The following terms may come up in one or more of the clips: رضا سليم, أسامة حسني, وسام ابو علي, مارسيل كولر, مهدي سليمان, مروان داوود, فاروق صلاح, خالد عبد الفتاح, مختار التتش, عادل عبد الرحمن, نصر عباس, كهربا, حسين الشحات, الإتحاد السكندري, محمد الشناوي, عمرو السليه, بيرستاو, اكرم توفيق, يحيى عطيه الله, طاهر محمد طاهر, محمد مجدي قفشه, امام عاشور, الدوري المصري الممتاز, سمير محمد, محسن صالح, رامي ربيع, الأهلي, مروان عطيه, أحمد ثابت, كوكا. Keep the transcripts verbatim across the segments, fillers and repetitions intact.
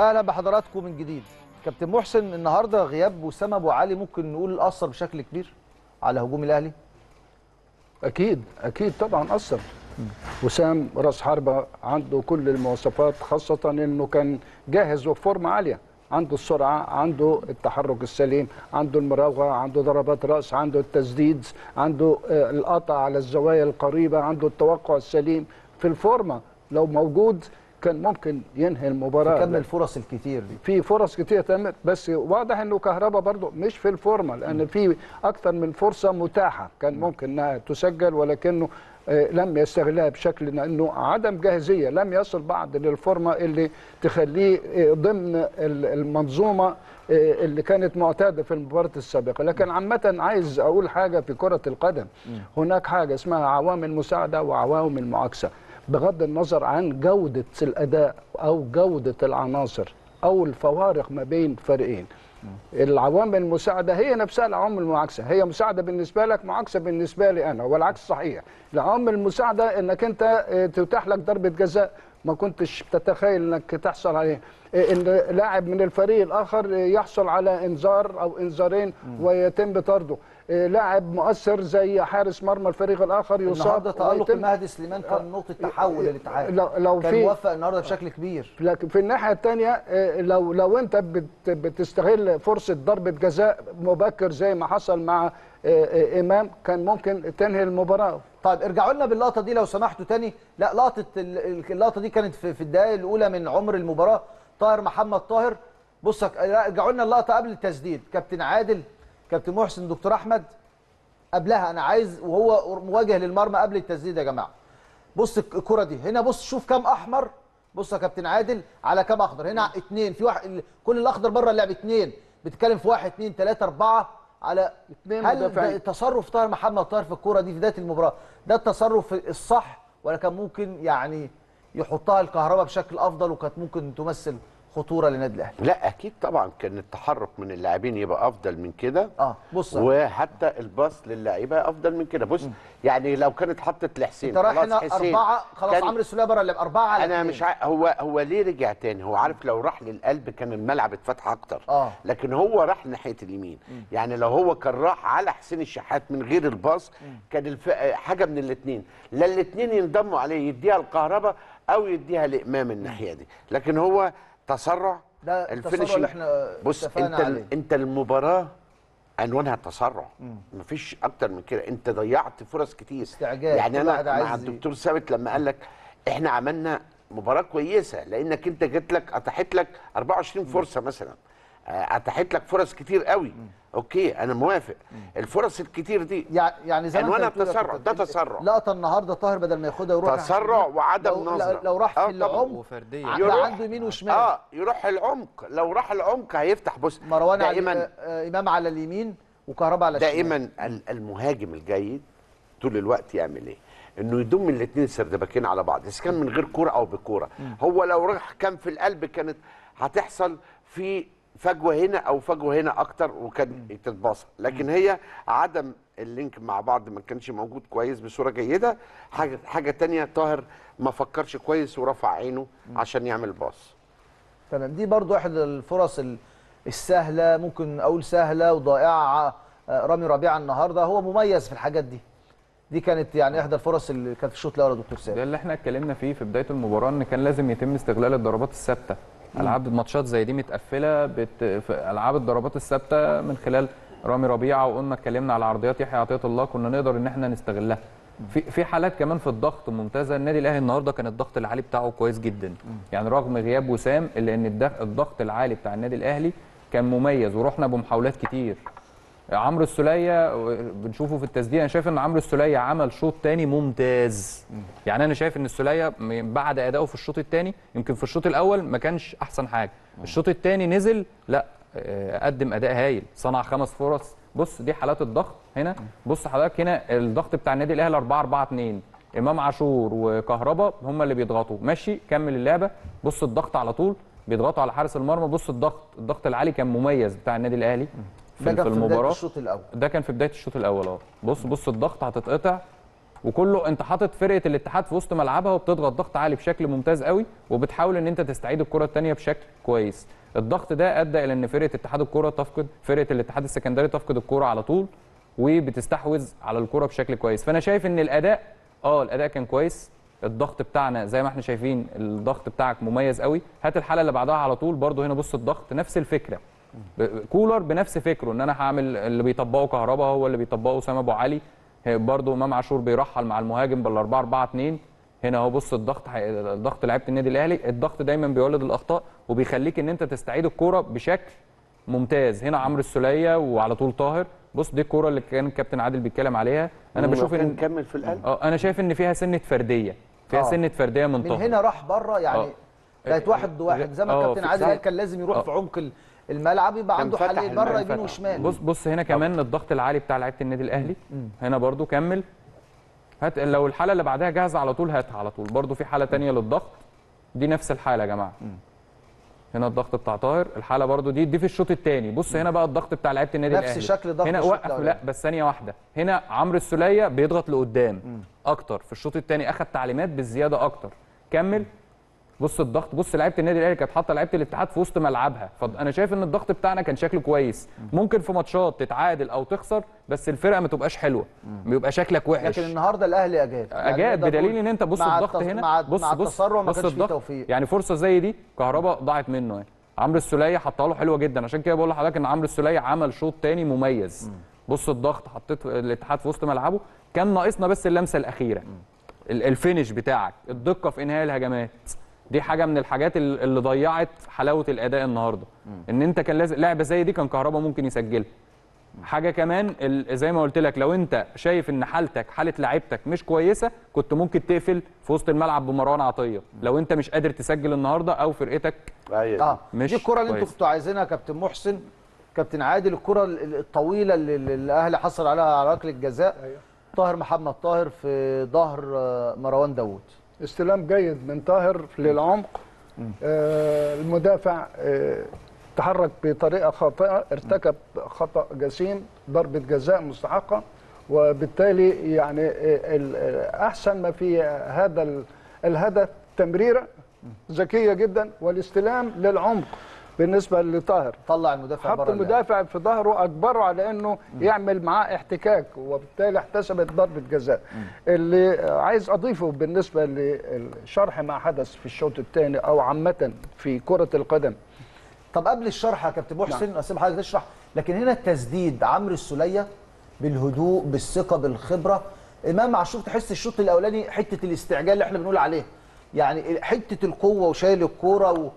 اهلا بحضراتكم من جديد. كابتن محسن، النهارده غياب وسام ابو علي ممكن نقول اثر بشكل كبير على هجوم الاهلي. اكيد اكيد طبعا اثر. وسام راس حربه، عنده كل المواصفات، خاصه انه كان جاهز وفورمه عاليه، عنده السرعه، عنده التحرك السليم، عنده المراوغه، عنده ضربات راس، عنده التسديد، عنده القطع على الزوايا القريبه، عنده التوقع السليم في الفورمه. لو موجود كان ممكن ينهي المباراه، كمل الفرص الكتير دي. في فرص كتير تمت، بس واضح انه كهربا برضو مش في الفورمه، لان في اكتر من فرصه متاحه كان ممكن انها تسجل، ولكنه لم يستغلها بشكل، لانه عدم جاهزيه، لم يصل بعد للفورمه اللي تخليه ضمن المنظومه اللي كانت معتاده في المباراه السابقه. لكن عامه عايز اقول حاجه في كره القدم، هناك حاجه اسمها عوامل مساعده وعوامل معاكسه، بغض النظر عن جودة الأداء أو جودة العناصر أو الفوارق ما بين فريقين. العوامل المساعدة هي نفسها العوامل المعاكسة، هي مساعدة بالنسبة لك، معاكسة بالنسبة لي أنا، والعكس صحيح. العوامل المساعدة إنك أنت تتاح لك ضربة جزاء ما كنتش تتخيل إنك تحصل عليها، إن لاعب من الفريق الآخر يحصل على إنذار أو إنذارين ويتم طرده، لاعب مؤثر زي حارس مرمى الفريق الاخر يصاب. النهارده تألق مهدي سليمان كان نقطه تحول للاتحاد، كان وفق النهارده بشكل كبير. لكن في الناحيه الثانيه، لو لو انت بتستغل فرصه ضربه جزاء مبكر زي ما حصل مع امام، كان ممكن تنهي المباراه. طيب ارجعوا لنا باللقطه دي لو سمحتوا تاني. لا، لقطه اللقطه دي كانت في الدقائق الاولى من عمر المباراه. طاهر محمد طاهر، بص ارجعوا لنا اللقطه قبل التسديد. كابتن عادل، كابتن محسن، دكتور احمد، قبلها انا عايز، وهو مواجه للمرمى قبل التسديد يا جماعه، بص الكره دي هنا، بص شوف كام احمر، بص يا كابتن عادل على كام اخضر هنا، اثنين في واحد، كل الاخضر بره اللعب، اثنين بتتكلم في واحد اثنين ثلاثه اربعه على اثنين. هل تصرف طاهر محمد طاهر في الكره دي في بدايه المباراه ده التصرف الصح، ولا كان ممكن يعني يحطها الكهرباء بشكل افضل وكانت ممكن تمثل خطوره للنادي الاهلي؟ لا اكيد طبعا كان التحرك من اللاعبين يبقى افضل من كده. اه بص، وحتى الباص للاعيبه افضل من كده. بص م. يعني لو كانت حطت لحسين، خلاص حسين اربعه، خلاص كان... عمرو السليه بره اللي اربعه على انا مش ع... هو هو ليه رجع تاني؟ هو عارف لو راح للقلب كان الملعب اتفتح اكتر. آه. لكن هو راح ناحيه اليمين. م. يعني لو هو كان راح على حسين الشحات من غير الباص كان الف... حاجه من الاثنين، لا الاثنين ينضموا عليه، يديها الكهرباء او يديها لامام الناحيه دي. لكن هو تسرع الفينش اللي احنا بص انت عليه. انت المباراه عنوانها التسرع، مفيش اكتر من كده. انت ضيعت فرص كتير استعجال. يعني انا مع الدكتور ثابت لما قال لك احنا عملنا مباراه كويسه، لانك انت جت لك اتاحت لك اربعة وعشرين فرصه مثلا، اتاحت لك فرص كتير قوي. اوكي انا موافق، الفرص الكتير دي يعني زي ما انت التسرع ده تسرع. لقطه النهارده طاهر بدل ما ياخدها يروح تسرع وعدم نظره. لو, لو راح في العمق يروح عنده يمين وشمال. اه يروح العمق، لو راح العمق هيفتح. بص مروان على امام على اليمين وكهربا على الشمال. دائما المهاجم الجيد طول الوقت يعمل ايه؟ انه يضم الاثنين سردباكين على بعض، اذا كان من غير كوره او بكوره. هو لو راح كان في القلب كانت هتحصل في فجوه هنا او فجوه هنا اكتر وكان تتباصى، لكن هي عدم اللينك مع بعض ما كانش موجود كويس بصوره جيده. حاجه حاجه ثانيه، طاهر ما فكرش كويس ورفع عينه عشان يعمل باص. تمام، دي برضو احد الفرص السهله، ممكن اقول سهله وضائعه. رامي ربيع النهارده هو مميز في الحاجات دي. دي كانت يعني احدى الفرص اللي كانت في الشوط الاول يا دكتور سامي. ده اللي احنا اتكلمنا فيه في بدايه المباراه، ان كان لازم يتم استغلال الضربات الثابته. العاب ماتشات زي دي متقفله بت... في العاب الضربات الثابته من خلال رامي ربيعه، وقلنا اتكلمنا على عرضيات يحيى عطيه الله، كنا نقدر ان احنا نستغلها. في في حالات كمان في الضغط ممتازه. النادي الاهلي النهارده كان الضغط العالي بتاعه كويس جدا، يعني رغم غياب وسام، الا ان الضغط العالي بتاع النادي الاهلي كان مميز ورحنا بمحاولات كتير. عمرو السليه بنشوفه في التسديد، انا شايف ان عمرو السليه عمل شوط تاني ممتاز. يعني انا شايف ان السليه بعد ادائه في الشوط التاني، يمكن في الشوط الاول ما كانش احسن حاجه، الشوط التاني نزل، لا قدم اداء هايل، صنع خمس فرص. بص دي حالات الضغط هنا. بص حضرتك هنا الضغط بتاع النادي الاهلي اربعة اربعة اتنين، امام عاشور وكهربا هم اللي بيضغطوا. ماشي كمل اللعبه، بص الضغط على طول بيضغطوا على حارس المرمى. بص الضغط الضغط العالي كان مميز بتاع النادي الاهلي في المباراه. ده كان في بدايه الشوط الاول. ده كان في بدايه الشوط الاول. اه بص بص الضغط هتتقطع، وكله انت حاطط فرقه الاتحاد في وسط ملعبها وبتضغط ضغط عالي بشكل ممتاز قوي، وبتحاول ان انت تستعيد الكره الثانيه بشكل كويس. الضغط ده ادى الى ان فرقه اتحاد الكره تفقد فرقه الاتحاد السكندري تفقد الكره على طول، وبتستحوذ على الكره بشكل كويس. فانا شايف ان الاداء اه الاداء كان كويس، الضغط بتاعنا زي ما احنا شايفين الضغط بتاعك مميز قوي. هات الحلقه اللي بعدها على طول برده هنا بص الضغط نفس الفكره، كولر بنفس فكره ان انا هعمل اللي بيطبقه كهربا هو اللي بيطبقه وسام ابو علي، برضه امام عاشور بيرحل مع المهاجم بال أربعة أربعة اتنين. هنا اهو بص الضغط الضغط لعيبه النادي الاهلي، الضغط دايما بيولد الاخطاء وبيخليك ان انت تستعيد الكوره بشكل ممتاز. هنا عمرو السليه وعلى طول طاهر، بص دي الكوره اللي كان الكابتن عادل بيتكلم عليها. انا بشوف ان نكمل في القلب اه انا شايف ان فيها سنه فرديه، فيها أوه. سنه فرديه من طاهر، من هنا راح بره يعني بقت واحد واحد زي ما الكابتن عادل قال، كان لازم يروح أوه. في عمق الملعب يبقى عنده حل بره يمين وشمال. بص بص هنا كمان أوه. الضغط العالي بتاع لعيبه النادي الاهلي. مم. هنا برضو كمل، هات لو الحاله اللي بعدها جاهزه على طول هاتها على طول. برضو في حاله ثانيه للضغط دي نفس الحاله يا جماعه. مم. هنا الضغط بتاع طاهر، الحاله برضو دي دي في الشوط الثاني. بص هنا بقى الضغط بتاع لعيبه النادي الاهلي نفس شكل ضغط هنا وقف لا بس ثانيه واحده. هنا عمرو السليه بيضغط لقدام اكتر في الشوط الثاني، اخذ تعليمات بالزياده اكتر. كمل بص الضغط، بص لعيبه النادي الاهلي كانت حاطه لعيبه الاتحاد في وسط ملعبها، فانا شايف ان الضغط بتاعنا كان شكله كويس. ممكن في ماتشات تتعادل او تخسر بس الفرقه ما تبقاش حلوه، بيبقى شكلك وحش، لكن النهارده الاهلي اجاد اجاد يعني بدليل ان انت بص الضغط التص... هنا مع... بص مع بص ما كانش فيه توفيق، يعني فرصه زي دي كهربا ضاعت منه يعني. عمرو السليه حطها له حلوه جدا، عشان كده بقول لحضرتك ان عمرو السليه عمل شوط ثاني مميز. مم. بص الضغط، حطيت الاتحاد في وسط ملعبه، كان ناقصنا بس اللمسه الاخيره، الفينش بتاعك، الدقه في انهاء الهجمات، دي حاجه من الحاجات اللي ضيعت حلاوه الاداء النهارده. ان انت كان لازم لعبه زي دي كان كهربا ممكن يسجلها. حاجه كمان زي ما قلت لك، لو انت شايف ان حالتك حاله لعيبتك مش كويسه كنت ممكن تقفل في وسط الملعب بمروان عطيه، لو انت مش قادر تسجل النهارده او فرقتك اه مش دي الكره اللي انتوا كنتوا عايزينها كابتن محسن كابتن عادل، الكره الطويله اللي الاهلي حصل عليها على ركله الجزاء. أيوة. طاهر محمد طاهر في ظهر مروان داوود، استلام جيد من طاهر للعمق. آه المدافع آه تحرك بطريقه خاطئه، ارتكب خطا جسيم، ضربه جزاء مستحقه، وبالتالي يعني آه احسن ما في هذا الهدف تمريره ذكيه جدا والاستلام للعمق بالنسبه لطاهر. طلع المدافع بره، حط المدافع في ظهره، اجبره على انه م. يعمل معاه احتكاك، وبالتالي احتسبت ضربه جزاء. اللي عايز اضيفه بالنسبه للشرح ما حدث في الشوط الثاني او عامه في كره القدم. طب قبل الشرح يا كابتن محسن اسيب حضرتك تشرح، لكن هنا التسديد عمرو السليه بالهدوء بالثقه بالخبره. امام عاشور تحس الشوط الاولاني حته الاستعجال اللي احنا بنقول عليها، يعني حته القوه وشايل الكوره و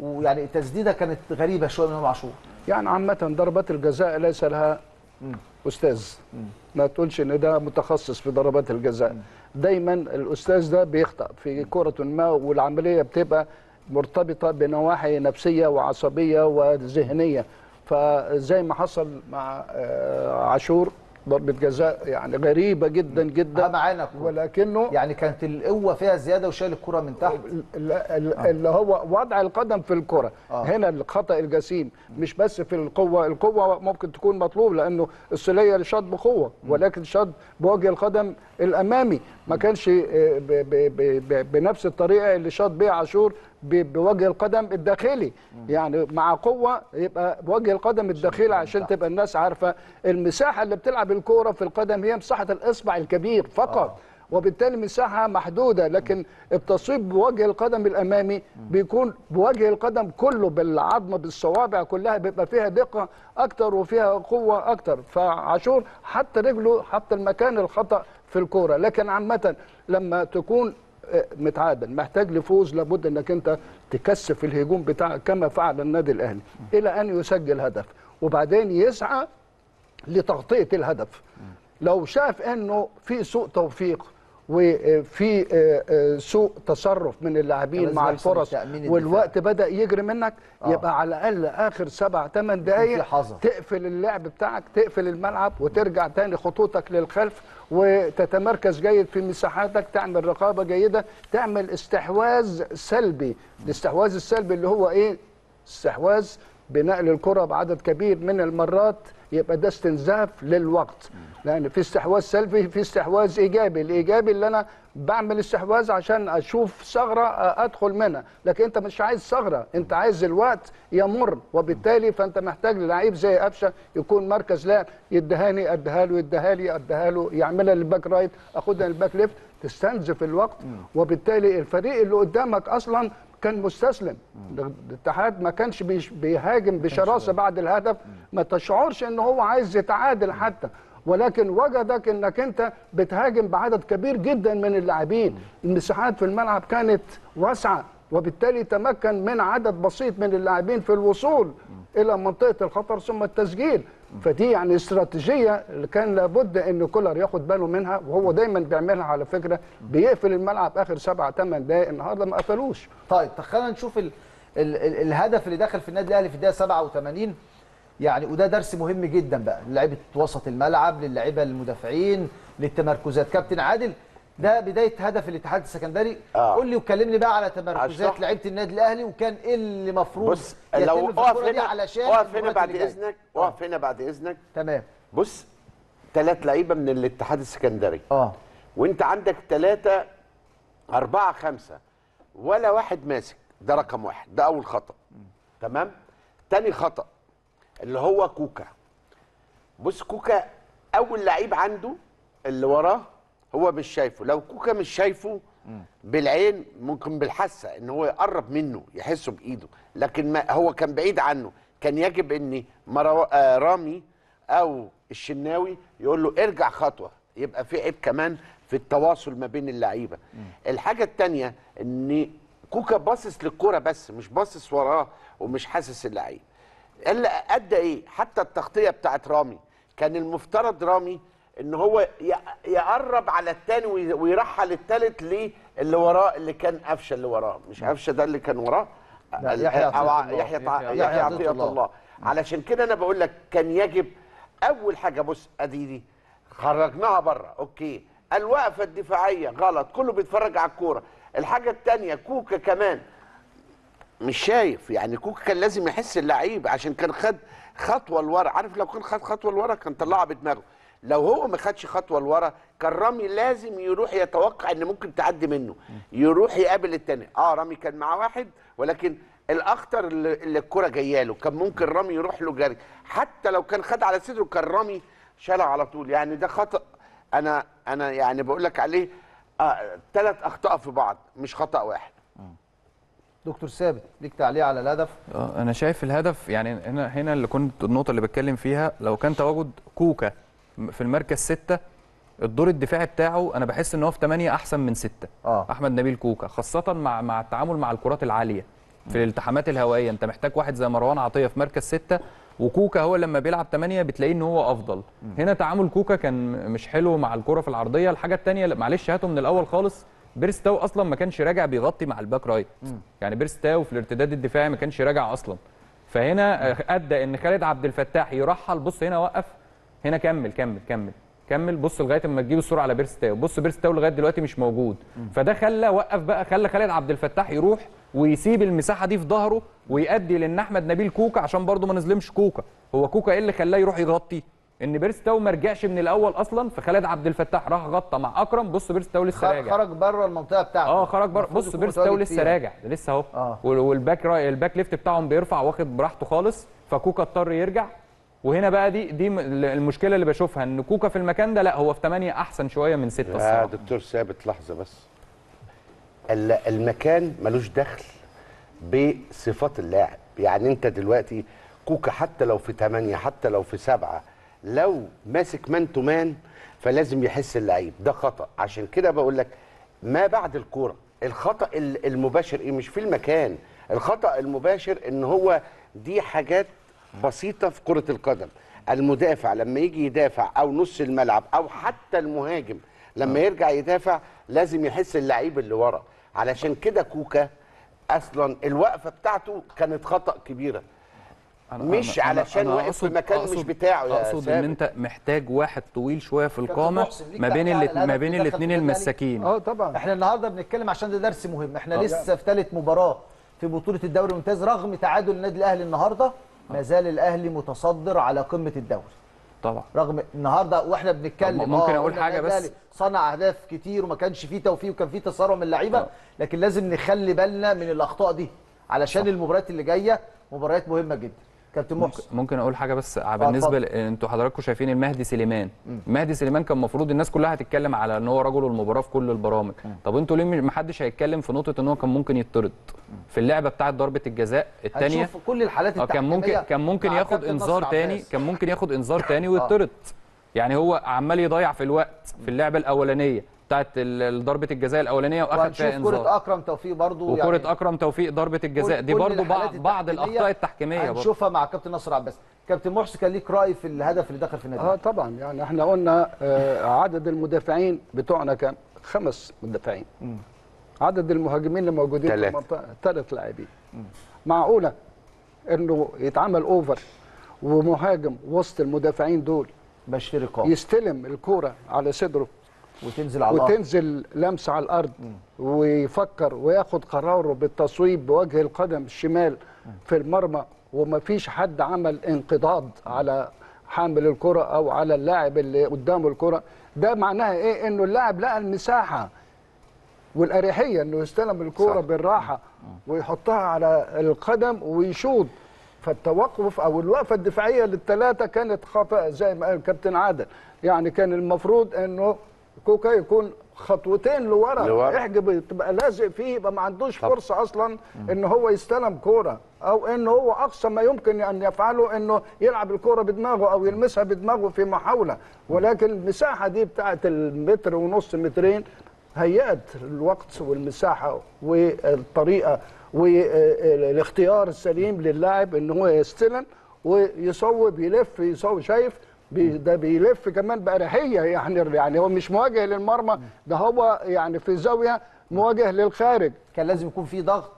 ويعني التسديده كانت غريبه شويه من امام عاشور. يعني عامه ضربات الجزاء ليس لها مم. استاذ، مم. ما تقولش ان ده متخصص في ضربات الجزاء، مم. دايما الاستاذ ده بيخطأ في كره ما، والعمليه بتبقى مرتبطه بنواحي نفسيه وعصبيه وذهنيه. فزي ما حصل مع عاشور ضربه جزاء يعني غريبه جدا جدا معانا، ولكنه يعني كانت القوه فيها زياده وشال الكره من تحت، اللي آه. هو وضع القدم في الكره. آه. هنا الخطا الجسيم مش بس في القوه، القوه ممكن تكون مطلوب لانه السليه اللي شاط بقوه، ولكن شاط بوجه القدم الامامي، ما كانش ب ب ب بنفس الطريقه اللي شاط بيها عاشور بوجه القدم الداخلي. مم. يعني مع قوه يبقى بوجه القدم الداخلي عشان تبقى الناس عارفه المساحه اللي بتلعب الكوره في القدم هي مساحه الاصبع الكبير فقط. آه. وبالتالي مساحه محدوده، لكن التصويب بوجه القدم الامامي بيكون بوجه القدم كله بالعظمه بالصوابع كلها، بيبقى فيها دقه اكتر وفيها قوه اكتر. فعاشور حط رجله، حط المكان الخطا في الكوره. لكن عامه لما تكون متعادل محتاج لفوز، لابد انك انت تكثف الهجوم بتاعك كما فعل النادي الاهلي الى ان يسجل هدف، وبعدين يسعى لتغطيه الهدف. لو شاف انه في سوء توفيق وفي سوء تصرف من اللاعبين مع الفرص والوقت بدا يجري منك، يبقى على الاقل اخر سبع ثمان دقائق تقفل اللعب بتاعك، تقفل الملعب وترجع تاني خطوطك للخلف وتتمركز جيد في مساحاتك، تعمل رقابه جيده، تعمل استحواذ سلبي. الاستحواذ السلبي اللي هو ايه؟ استحواذ بنقل الكره بعدد كبير من المرات يبقى ده استنزاف للوقت، لان في استحواذ سلبي في استحواذ ايجابي، الايجابي اللي انا بعمل استحواذ عشان اشوف ثغره ادخل منها، لكن انت مش عايز ثغره، انت عايز الوقت يمر، وبالتالي فانت محتاج للعيب زي قفشه يكون مركز لاعب، يدهاني اديها له يديها لي اديها له، يعملها للباك رايت اخدها للباك ليفت، تستنزف الوقت، وبالتالي الفريق اللي قدامك اصلا كان مستسلم. الاتحاد ما كانش بيهاجم بشراسه بعد الهدف، ما تشعرش ان هو عايز يتعادل حتى، ولكن وجدك انك انت بتهاجم بعدد كبير جدا من اللاعبين، المساحات في الملعب كانت واسعه، وبالتالي تمكن من عدد بسيط من اللاعبين في الوصول الى منطقه الخطر ثم التسجيل. فدي يعني استراتيجيه كان لابد ان كولر ياخد باله منها، وهو دايما بيعملها على فكره، بيقفل الملعب اخر سبعة ثمانية دقائق، النهارده ما قفلوش. طيب خلينا نشوف ال ال ال الهدف اللي دخل في النادي الاهلي في الدقيقه سبعة وثمانين، يعني وده درس مهم جدا بقى للاعيبه وسط الملعب، للاعيبه المدافعين، للتمركزات. كابتن عادل، ده بدايه هدف الاتحاد السكندري، آه. قول لي وكلمني بقى على تمركزات لعيبه النادي الاهلي، وكان ايه اللي المفروض يتم في الكوره دي علشان اقف هنا بعد اذنك اقف هنا بعد اذنك تمام. بص، ثلاث لعيبه من الاتحاد السكندري اه وانت عندك ثلاثه اربعه خمسه ولا واحد ماسك، ده رقم واحد، ده اول خطا. تمام. ثاني خطا اللي هو كوكا. بص، كوكا اول لعيب عنده اللي وراه هو مش شايفه، لو كوكا مش شايفه بالعين ممكن بالحاسه ان هو يقرب منه يحسه بايده، لكن ما هو كان بعيد عنه، كان يجب ان مرو... آه رامي او الشناوي يقول له ارجع خطوه، يبقى في عيب كمان في التواصل ما بين اللعيبه. الحاجه الثانيه ان كوكا باصص للكوره بس، مش باصص وراه ومش حاسس اللعيب. اللي ادى ايه؟ حتى التغطيه بتاعت رامي، كان المفترض رامي ان هو يقرب على الثاني ويرحل الثالث للي وراه، اللي كان قفشه اللي وراه، مش قفشه ده اللي كان وراه، يحيى عطيه الله. علشان كده انا بقول لك كان يجب اول حاجه، بص ادي دي خرجناها بره، اوكي، الوقفه الدفاعيه غلط، كله بيتفرج على الكوره. الحاجه الثانيه كوكا كمان مش شايف، يعني كوكا كان لازم يحس اللعيب، عشان كان خد خطوه لورا، عارف لو كان خد خطوه لورا كان طلعها بدماغه، لو هو ما خدش خطوه لورا كان رامي لازم يروح يتوقع ان ممكن تعدي منه، يروح يقابل الثاني. اه رامي كان مع واحد، ولكن الاخطر اللي الكره جايه له كان ممكن رامي يروح له جري، حتى لو كان خد على صدره كان رامي شالها على طول. يعني ده خطا انا انا يعني بقول لك عليه ثلاث آه اخطاء في بعض، مش خطا واحد. دكتور ثابت، ليك تعليق على الهدف؟ اه انا شايف الهدف، يعني هنا هنا اللي كنت النقطه اللي بتكلم فيها، لو كان تواجد كوكا في المركز ستة، الدور الدفاعي بتاعه انا بحس ان هو في ثمانية احسن من ستة. آه. احمد نبيل كوكا خاصه مع مع التعامل مع الكرات العاليه في الالتحامات الهوائيه، انت محتاج واحد زي مروان عطيه في مركز ستة، وكوكا هو لما بيلعب ثمانية بتلاقيه ان هو افضل. م. هنا تعامل كوكا كان مش حلو مع الكره في العرضيه. الحاجه الثانيه، معلش هاته من الاول خالص، بيرستاو اصلا ما كانش راجع بيغطي مع الباك رايت، م. يعني بيرستاو في الارتداد الدفاعي ما كانش راجع اصلا، فهنا ادى ان خالد عبد الفتاح يرحل. بص هنا وقف، هنا كمل كمل كمل كمل، بص لغايه اما تجيب الصوره على بيرستاو، بص بيرستاو لغايه دلوقتي مش موجود، فده خلى وقف بقى، خلى خالد عبد الفتاح يروح ويسيب المساحه دي في ظهره ويؤدي لان احمد نبيل كوكا، عشان برضه ما نظلمش كوكا، هو كوكا ايه اللي خلاه يروح يغطي؟ ان بيرستاو ما رجعش من الاول اصلا، فخالد عبد الفتاح راح غطى مع اكرم، بص بيرستاو لسه راجع، خرج بره المنطقه بتاعته، اه خرج بره، بص بيرستاو لسه راجع لسه اهو، آه. والباك الباك ليفت بتاعهم بيرفع واخد براحته خالص، فكوكا اضطر يرجع. وهنا بقى دي دي المشكله اللي بشوفها، ان كوكا في المكان ده لا، هو في ثمانية احسن شويه من ستة الصراحه. يا دكتور ثابت لحظه بس، المكان ملوش دخل بصفات اللاعب، يعني انت دلوقتي كوكا حتى لو في ثمانية حتى لو في سبعة، لو ماسك مان تو مان فلازم يحس اللعيب، ده خطا. عشان كده بقول لك ما بعد الكوره، الخطا المباشر ايه؟ مش في المكان، الخطا المباشر ان هو دي حاجات بسيطة في كرة القدم، المدافع لما يجي يدافع أو نص الملعب أو حتى المهاجم لما يرجع يدافع لازم يحس اللعيب اللي ورا. علشان كده كوكا أصلا الوقفة بتاعته كانت خطأ كبيرة، أنا مش أنا علشان أنا واقف في مكان مش بتاعه. يا اقصد ان انت محتاج واحد طويل شويه في القامه ما بين ما بين الاثنين المساكين. اه طبعا احنا النهارده بنتكلم عشان ده درس مهم، احنا أوه. لسه في ثالث مباراه في بطوله الدوري الممتاز، رغم تعادل النادي الاهلي النهارده ما زال الاهلي متصدر على قمه الدوري طبعا، رغم النهارده واحنا بنتكلم ممكن اقول حاجه بس صنع اهداف كتير وما كانش فيه توفيق وكان فيه تسرع من اللعيبه، لكن لازم نخلي بالنا من الاخطاء دي علشان صح. المباريات اللي جايه مباريات مهمه جدا. كابتن محسن ممكن اقول حاجه بس بالنسبه ل... انتوا حضراتكم شايفين المهدي سليمان، مهدي سليمان كان المفروض الناس كلها هتتكلم على ان هو رجل المباراه في كل البرامج، م. طب انتوا ليه ما حدش هيتكلم في نقطه ان هو كان ممكن يطرد في اللعبه بتاعه ضربه الجزاء الثانيه؟ هنشوف كل الحالات التحكيميه. كان ممكن كان ممكن ياخد انذار ثاني، كان ممكن ياخد انذار ثاني ويطرد. يعني هو عمال يضيع في الوقت في اللعبه الاولانيه بتاعت ضربه الجزاء الاولانيه واخد فيها انذار، وكره اكرم توفيق برضو وكره يعني اكرم توفيق ضربه الجزاء دي برضو بعض الاخطاء التحكيميه هنشوفها مع كابتن نصر عباس. كابتن محسن كان ليك راي في الهدف اللي دخل في النادي؟ اه طبعا، يعني احنا قلنا عدد المدافعين بتوعنا كان خمس مدافعين، عدد المهاجمين اللي موجودين في المنطقه ثلاث لاعبين، معقوله انه يتعمل اوفر ومهاجم وسط المدافعين دول بشير قام يستلم الكوره على صدره وتنزل على الارض وتنزل لمسه على الارض م. ويفكر وياخد قراره بالتصويب بوجه القدم الشمال م. في المرمى، ومفيش حد عمل انقضاض م. على حامل الكره او على اللاعب اللي قدامه الكره. ده معناها ايه؟ انه اللاعب لقى المساحه والاريحيه انه يستلم الكره بالراحه م. ويحطها على القدم ويشوط. فالتوقف او الوقفه الدفاعيه للثلاثه كانت خطا زي ما قال الكابتن عادل، يعني كان المفروض انه كوكا يكون خطوتين لورا يحجب تبقى لازق فيه، يبقى ما عندوش فرصه اصلا ان هو يستلم كوره، او ان هو اقصى ما يمكن ان يفعله انه يلعب الكوره بدماغه او يلمسها بدماغه في محاوله، ولكن المساحه دي بتاعه المتر ونص مترين هيأت الوقت والمساحه والطريقه والاختيار السليم للاعب ان هو يستلم ويصوب يلف يصوب. شايف ده بيلف كمان بأريحية، يعني يعني هو مش مواجه للمرمى، ده هو يعني في زاوية مواجه للخارج. كان لازم يكون في ضغط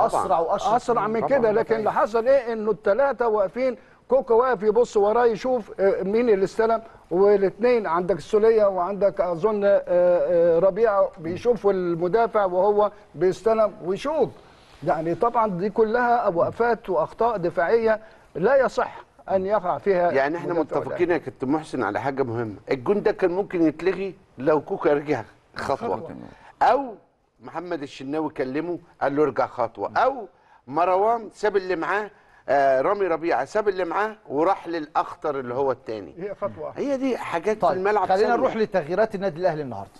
أسرع وأشرع أسرع من كده، لكن اللي حصل إيه؟ إنه الثلاثة واقفين، كوكا واقف يبص وراه يشوف مين اللي استلم، والاثنين عندك السليه وعندك أظن ربيع بيشوفوا المدافع وهو بيستلم ويشوط. يعني طبعا دي كلها وقفات وأخطاء دفاعية لا يصح أن يقع فيها. يعني احنا متفقين يا كابتن محسن على حاجة مهمة، الجون ده كان ممكن يتلغي لو كوكا رجع خطوة، أو محمد الشناوي كلمه قال له ارجع خطوة، أو مروان ساب اللي معاه آه رامي ربيع ساب اللي معاه وراح للأخطر اللي هو الثاني. هي خطوة، هي دي حاجات طيب. في الملعب. خلينا نروح لتغييرات النادي الأهلي النهاردة.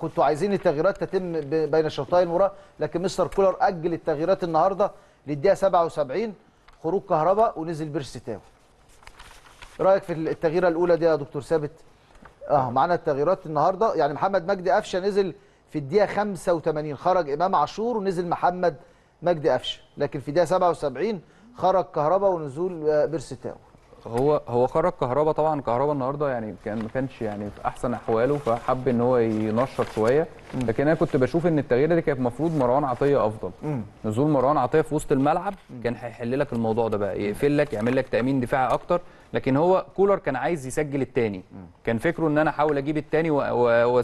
كنتوا عايزين التغييرات تتم بين شوطين المباراة، لكن مستر كولر أجل التغييرات النهاردة للدقيقة سبعة وسبعين، خروج كهربا ونزل بيرستاو. رايك في التغييره الاولى دي يا دكتور ثابت؟ اه معانا التغييرات النهارده، يعني محمد مجدي قفشه نزل في الدقيقه خمسة وثمانين، خرج امام عاشور ونزل محمد مجدي قفشه، لكن في الدقيقه سبعة وسبعين خرج كهربا ونزول بيرستاو. هو هو خرج كهربا، طبعا كهربا النهارده يعني كان ما كانش يعني في احسن احواله، فحب ان هو ينشط شويه، لكن انا كنت بشوف ان التغيير ده كان المفروض مروان عطيه افضل. مم. نزول مروان عطيه في وسط الملعب كان هيحل لك الموضوع ده، بقى يقفل لك يعمل لك تامين دفاعي اكتر، لكن هو كولر كان عايز يسجل الثاني، كان فكره ان انا احاول اجيب الثاني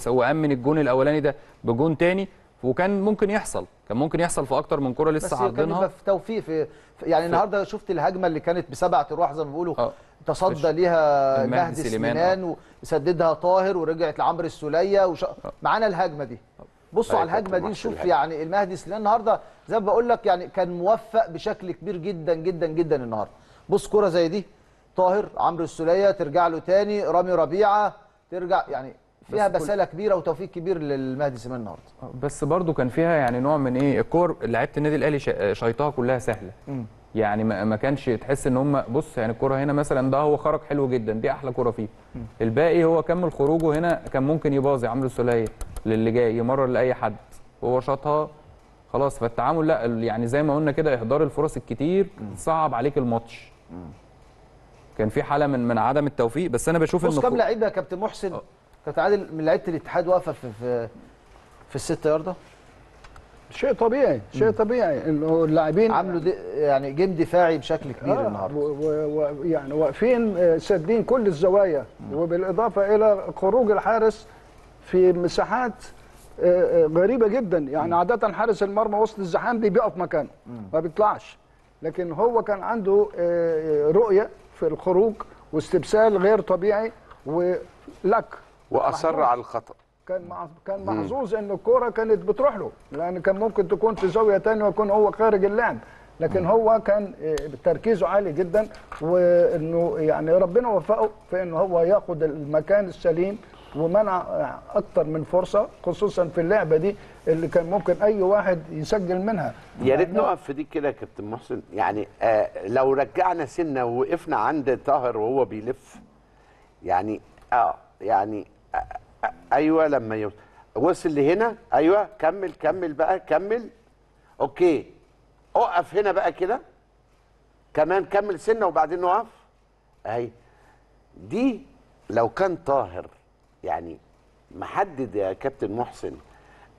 وامن الجون الاولاني ده بجون ثاني، وكان ممكن يحصل كان ممكن يحصل في اكتر من كره لسه عارضينها، بس كان في توفيق في يعني النهارده شفت الهجمه اللي كانت بسبعه ارواح زي ما بيقولوا تصدى ليها مهدي سليمان وسددها طاهر ورجعت لعمرو السليه وش... معانا الهجمه دي. بصوا على الهجمه دي نشوف يعني المهدي سليمان النهارده زي ما بقول لك يعني كان موفق بشكل كبير جدا جدا جدا النهارده. بص كره زي دي طاهر عمرو السليه ترجع له تاني رامي ربيعه ترجع، يعني فيها بساله كبيره وتوفيق كبير للمهدي سليمان النهارده. بس برضو كان فيها يعني نوع من ايه الكور لعيبه النادي الاهلي شيطها كلها سهله. م. يعني ما كانش تحس ان هم بص يعني الكره هنا مثلا ده هو خرج حلو جدا دي احلى كره فيه. م. الباقي هو كمل خروجه هنا كان ممكن يبازي عمرو السليه للي جاي يمرر لاي حد وهو شاطها خلاص. فالتعامل لا يعني زي ما قلنا كده اهدار الفرص الكتير صعب عليك الماتش. م. كان في حاله من من عدم التوفيق، بس انا بشوف ان بص كام لعيبه يا كابتن محسن أه. كانت عادل من لعيبه الاتحاد واقفه في في في الست يارده. شيء طبيعي، شيء طبيعي انه اللاعبين عملوا يعني جيم دفاعي بشكل كبير آه النهارده، ويعني واقفين سادين كل الزوايا، وبالاضافه الى خروج الحارس في مساحات غريبه جدا، يعني عاده حارس المرمى وسط الزحام دي بيقف مكانه ما بيطلعش، لكن هو كان عنده رؤية في الخروج واستبسال غير طبيعي ولك وأصر على الخطأ. كان كان محظوظ ان الكوره كانت بتروح له، لان كان ممكن تكون في زاويه ثانيه ويكون هو خارج اللعب، لكن هو كان تركيزه عالي جدا، وانه يعني ربنا وفقه في ان هو ياخد المكان السليم ومنع اكتر من فرصه، خصوصا في اللعبه دي اللي كان ممكن اي واحد يسجل منها. يا ريت نقف في دي كده يا كابتن محسن، يعني آه لو رجعنا سنه ووقفنا عند طاهر وهو بيلف، يعني اه يعني آه ايوه لما يوصل وصل لهنا، ايوه كمل كمل بقى كمل، اوكي اقف هنا بقى كده كمان، كمل سنه وبعدين نقف اهي. دي لو كان طاهر يعني محدد يا كابتن محسن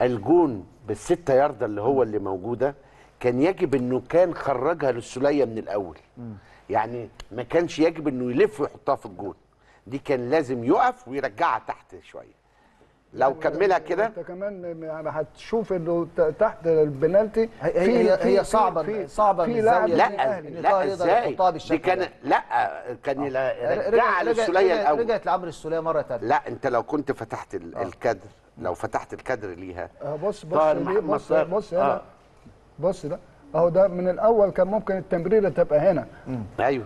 الجون بالسته يارده اللي هو اللي موجوده، كان يجب انه كان خرجها للسليه من الاول، يعني ما كانش يجب انه يلف ويحطها في الجون، دي كان لازم يقف ويرجعها تحت شويه. لو كملها كده انت كمان يعني هتشوف انه تحت البنالتي هي هي, هي صعبه صعبه من الزاويه. لا لا ازاي دي كان، لا كان رجع للسوليه الاول، رجعت لعمرو السوليه مره ثانيه. لا انت لو كنت فتحت الكادر، لو فتحت الكادر ليها بص بص بص بص هنا، بص ده اهو، ده من الاول كان ممكن التمريره تبقى هنا. ايوه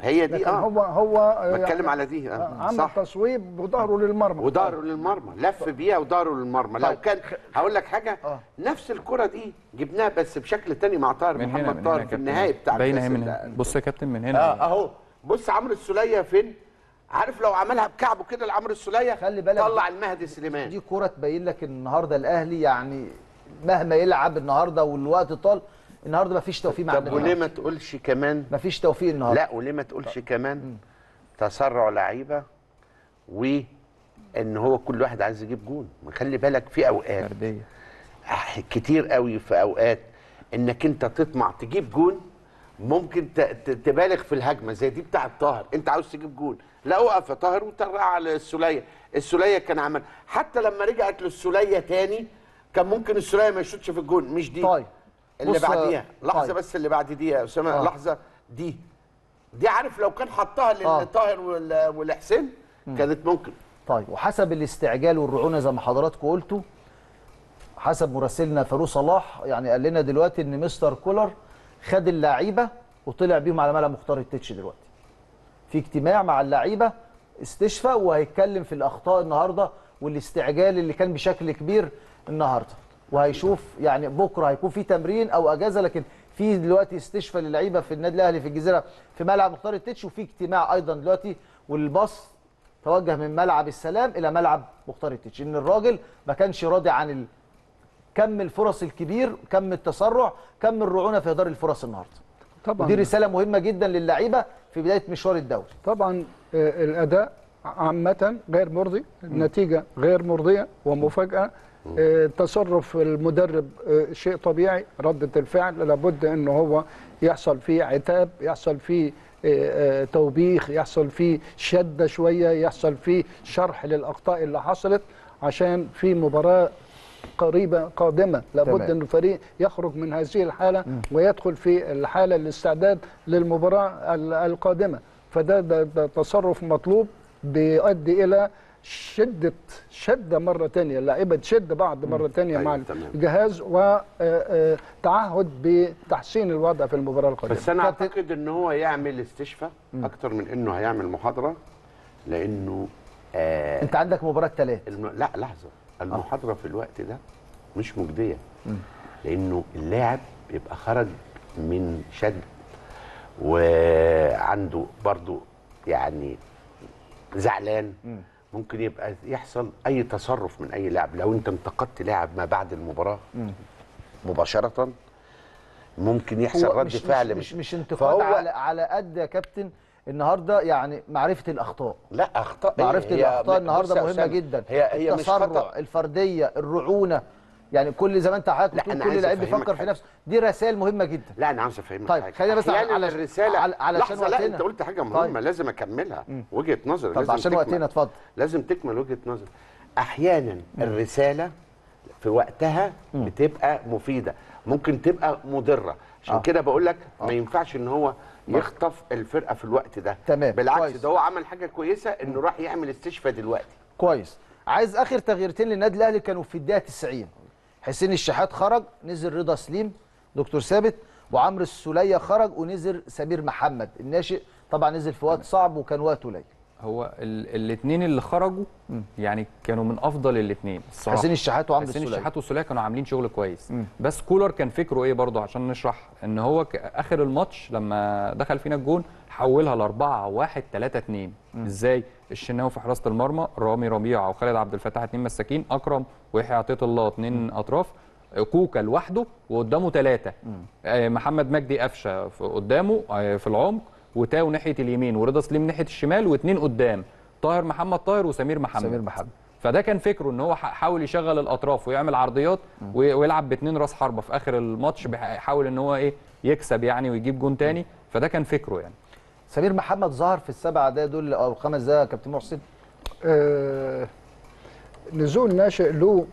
هي دي. اه هو هو بتكلم يعني على دي. اه عمل تصويب وظهره للمرمى، وظهره للمرمى لف بيها وظهره للمرمى. لو كان هقول لك حاجه، آه. نفس الكره دي جبناها بس بشكل تاني مع طاهر محمد طاهر في النهائي بتاع الكاس. بص يا كابتن من هنا اه اهو، بص عمرو السليه فين، عارف لو عملها بكعبه كده لعمرو السليه، خلي بالك طلع المهدي سليمان. دي كره تبين لك النهارده الاهلي يعني مهما يلعب النهارده والوقت طال، النهارده مفيش توفيق مع النهارده. طب وليه ما تقولش كمان مفيش توفيق النهارده؟ لا وليه ما تقولش كمان تسرع لعيبه، وان هو كل واحد عايز يجيب جون. خلي بالك في اوقات كتير قوي، في اوقات انك انت تطمع تجيب جون، ممكن تبالغ في الهجمه زي دي بتاعه طاهر. انت عاوز تجيب جون، لا اوقف يا طاهر وطرقها على السوليه. السوليه كان عمل، حتى لما رجعت للسوليه تاني كان ممكن السوليه ما يشوتش في الجون. مش دي طيب. اللي بعديها لحظه طيب. بس اللي بعد دي يا اسامه آه. لحظه دي دي عارف لو كان حطها للطاهر آه. والحسين كانت ممكن. طيب وحسب الاستعجال والرعونه زي ما حضراتكم قلتوا، حسب مراسلنا فاروق صلاح يعني قال لنا دلوقتي ان مستر كولر خد اللعيبه وطلع بيهم على ملعب مختار التتش. دلوقتي في اجتماع مع اللعيبه استشفاء، وهيتكلم في الاخطاء النهارده والاستعجال اللي كان بشكل كبير النهارده، وهيشوف يعني بكره هيكون في تمرين او اجازه، لكن في دلوقتي استشفاء للعيبه في النادي الاهلي في الجزيره في ملعب مختار التتش، وفي اجتماع ايضا دلوقتي، والباص توجه من ملعب السلام الى ملعب مختار التتش. ان الراجل ما كانش راضي عن كم الفرص الكبير، كم التسرع، كم الرعونه في اهدار الفرص النهارده. طبعا دي رساله مهمه جدا للعيبه في بدايه مشوار الدوري. طبعا الاداء عامه غير مرضي، النتيجه غير مرضيه ومفاجاه. تصرف المدرب شيء طبيعي، ردة الفعل لابد أنه هو يحصل فيه عتاب، يحصل فيه توبيخ، يحصل فيه شدة شوية، يحصل فيه شرح للأخطاء اللي حصلت، عشان في مباراة قريبة قادمة لابد أن الفريق يخرج من هذه الحالة ويدخل في الحالة الاستعداد للمباراة القادمة. فده ده ده تصرف مطلوب بيؤدي إلى شدة شدة مرة تانية، اللعيبة تشد بعض مرة تانية أيوة مع الجهاز، وتعهد بتحسين الوضع في المباراة القادمة. بس أنا أعتقد إن هو يعمل استشفاء أكتر من إنه هيعمل محاضرة، لأنه آه أنت عندك مباراة ثلاث الم... لا لحظة، المحاضرة في الوقت ده مش مجدية، لأنه اللاعب بيبقى خرج من شد وعنده برضو يعني زعلان. م. ممكن يبقى يحصل اي تصرف من اي لاعب. لو انت انتقدت لاعب ما بعد المباراه مباشره ممكن يحصل رد فعل. مش مش انتقاد على على قد يا كابتن النهارده، يعني معرفه الاخطاء. لا اخطاء، معرفه الاخطاء النهارده مهمه جدا. هي هي التسرع، الفرديه، الرعونه، يعني كل زي ما انت حضرتك بتقول كل لعيب بيفكر في نفسه. دي رسائل مهمه جدا. لا انا عاوز افهمك طيب حاجه. خلينا بس على الرساله على علشان وقتنا. لا انت قلت حاجه مهمه طيب. لازم اكملها. مم. وجهه نظر طب لازم عشان وقتنا، اتفضل. لازم تكمل وجهه نظر. احيانا مم. الرساله في وقتها مم. بتبقى مفيده، ممكن تبقى مضره. عشان آه. كده بقول لك آه. ما ينفعش ان هو يخطف الفرقه في الوقت ده. تمام. بالعكس ده هو عمل حاجه كويسه انه راح يعمل استشفاء دلوقتي. كويس. عايز اخر تغييرتين للنادي الاهلي كانوا في الدقيقه تسعين. حسين الشحات خرج، نزل رضا سليم دكتور ثابت، وعمرو السليه خرج ونزل سمير محمد الناشئ، طبعا نزل في وقت صعب وكان وقت قليل. هو الاثنين اللي خرجوا يعني كانوا من افضل الاثنين الصراحه، حسين الشحات وعمرو السليه. حسين الشحات والسليه كانوا عاملين شغل كويس. م. بس كولر كان فكره ايه برضه عشان نشرح ان هو اخر الماتش لما دخل فينا الجون حولها ل أربعة واحد ثلاثة اثنين. ازاي؟ الشناوي في حراسه المرمى، رامي ربيع وخالد عبد الفتاح اثنين مساكين، اكرم ويحيى عطيه الله اثنين اطراف، كوكا لوحده وقدامه ثلاثه، محمد مجدي قفشه قدامه في العمق، وتاو ناحيه اليمين، ورضا سليم ناحيه الشمال، واثنين قدام طاهر محمد طاهر وسمير محمد. سمير محمد. فده كان فكره ان هو حاول يشغل الاطراف ويعمل عرضيات ويلعب باثنين راس حربه في اخر الماتش، بيحاول ان هو ايه يكسب يعني ويجيب جون ثاني، فده كان فكره يعني. سمير محمد ظهر في السبع دقايق دول او الخمس دقايق يا كابتن محسن. آه نزول ناشئ له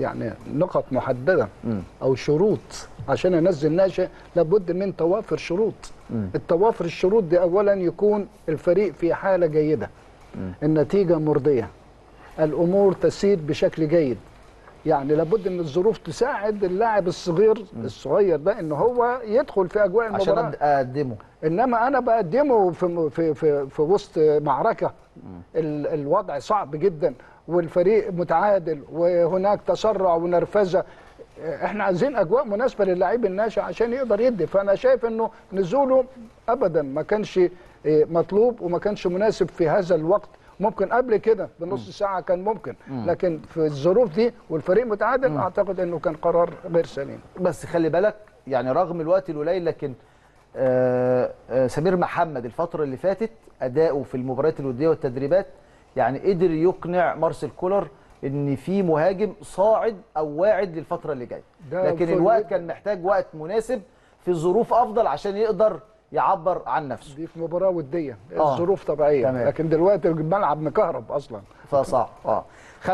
يعني نقط محدده او شروط، عشان انزل ناشئ لابد من توافر شروط. التوافر الشروط دي اولا يكون الفريق في حاله جيده، النتيجه مرضيه، الامور تسير بشكل جيد، يعني لابد ان الظروف تساعد اللاعب الصغير الصغير ده ان هو يدخل في اجواء المباراه عشان اقدمه. انما انا بقدمه في في في, في وسط معركه الوضع صعب جدا والفريق متعادل وهناك تسرع ونرفزه، احنا عايزين اجواء مناسبه للاعب الناشئ عشان يقدر يدي. فانا شايف انه نزوله ابدا ما كانش مطلوب وما كانش مناسب في هذا الوقت، ممكن قبل كده بنص ساعه كان ممكن، لكن في الظروف دي والفريق متعادل اعتقد انه كان قرار غير سليم. بس خلي بالك يعني رغم الوقت القليل لكن آآ آآ سمير محمد الفتره اللي فاتت اداؤه في المباريات الوديه والتدريبات يعني قدر يقنع مارسيل كولر ان في مهاجم صاعد او واعد للفتره اللي جايه، لكن الوقت كان محتاج وقت مناسب في ظروف افضل عشان يقدر يعبر عن نفسه. دي في مباراه وديه الظروف آه. طبيعيه. تمام. لكن دلوقتي الملعب مكهرب اصلا فصعب. اه